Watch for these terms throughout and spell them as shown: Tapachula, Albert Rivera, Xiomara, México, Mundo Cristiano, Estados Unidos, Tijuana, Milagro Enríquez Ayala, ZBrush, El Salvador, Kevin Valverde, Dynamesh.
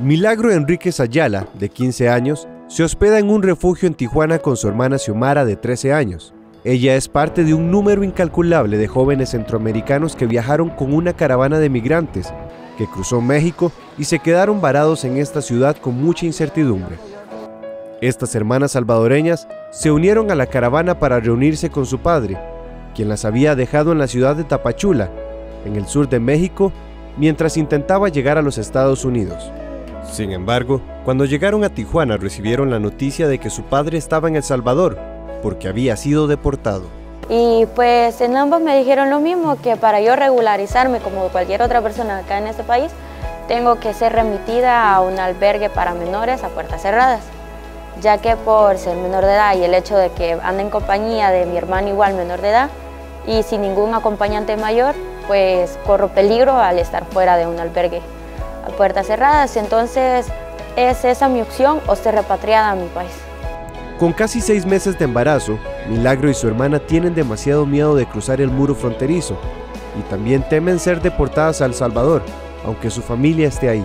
Milagro Enríquez Ayala, de 15 años, se hospeda en un refugio en Tijuana con su hermana Xiomara, de 13 años. Ella es parte de un número incalculable de jóvenes centroamericanos que viajaron con una caravana de migrantes que cruzó México y se quedaron varados en esta ciudad con mucha incertidumbre. Estas hermanas salvadoreñas se unieron a la caravana para reunirse con su padre, quien las había dejado en la ciudad de Tapachula, en el sur de México, mientras intentaba llegar a los Estados Unidos. Sin embargo, cuando llegaron a Tijuana recibieron la noticia de que su padre estaba en El Salvador, porque había sido deportado. Y pues en ambos me dijeron lo mismo, que para yo regularizarme como cualquier otra persona acá en este país, tengo que ser remitida a un albergue para menores a puertas cerradas, ya que por ser menor de edad y el hecho de que ando en compañía de mi hermano igual menor de edad y sin ningún acompañante mayor, pues corro peligro al estar fuera de un albergue a puertas cerradas. Entonces es esa mi opción, o ser repatriada a mi país. Con casi 6 meses de embarazo, Milagro y su hermana tienen demasiado miedo de cruzar el muro fronterizo y también temen ser deportadas a El Salvador, aunque su familia esté ahí.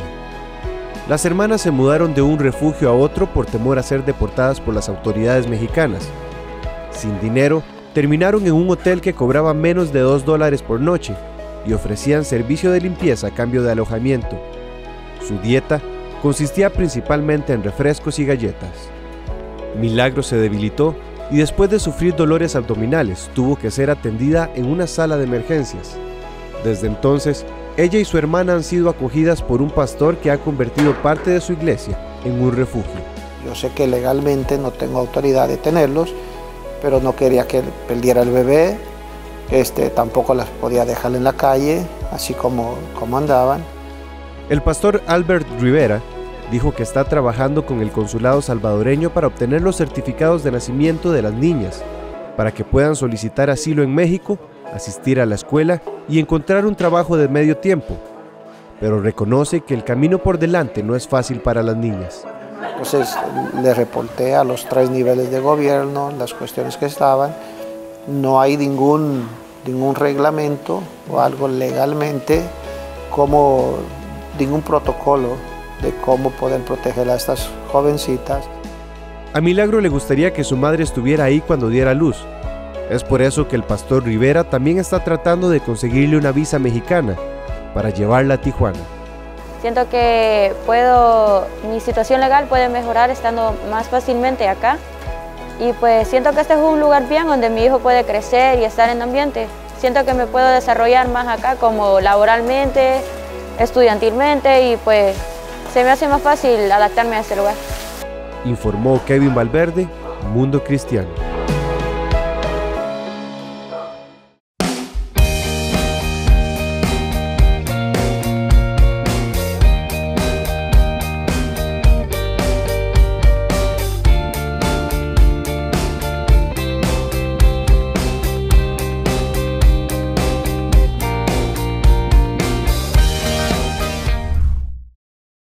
Las hermanas se mudaron de un refugio a otro por temor a ser deportadas por las autoridades mexicanas. Sin dinero, terminaron en un hotel que cobraba menos de $2 por noche y ofrecían servicio de limpieza a cambio de alojamiento. Su dieta consistía principalmente en refrescos y galletas. Milagro se debilitó y después de sufrir dolores abdominales tuvo que ser atendida en una sala de emergencias. Desde entonces, ella y su hermana han sido acogidas por un pastor que ha convertido parte de su iglesia en un refugio. Yo sé que legalmente no tengo autoridad de tenerlos, pero no quería que perdiera el bebé, tampoco las podía dejar en la calle, así como andaban. El pastor Albert Rivera dijo que está trabajando con el consulado salvadoreño para obtener los certificados de nacimiento de las niñas, para que puedan solicitar asilo en México, asistir a la escuela y encontrar un trabajo de medio tiempo. Pero reconoce que el camino por delante no es fácil para las niñas. Entonces le reporté a los 3 niveles de gobierno las cuestiones que estaban. No hay ningún reglamento o algo legalmente, como ningún protocolo de cómo poder proteger a estas jovencitas. A Milagro le gustaría que su madre estuviera ahí cuando diera luz. Es por eso que el pastor Rivera también está tratando de conseguirle una visa mexicana para llevarla a Tijuana. Siento que mi situación legal puede mejorar estando más fácilmente acá. Y pues siento que este es un lugar bien donde mi hijo puede crecer y estar en ambiente. Siento que me puedo desarrollar más acá, como laboralmente, estudiantilmente, y pues se me hace más fácil adaptarme a este lugar. Informó Kevin Valverde, Mundo Cristiano.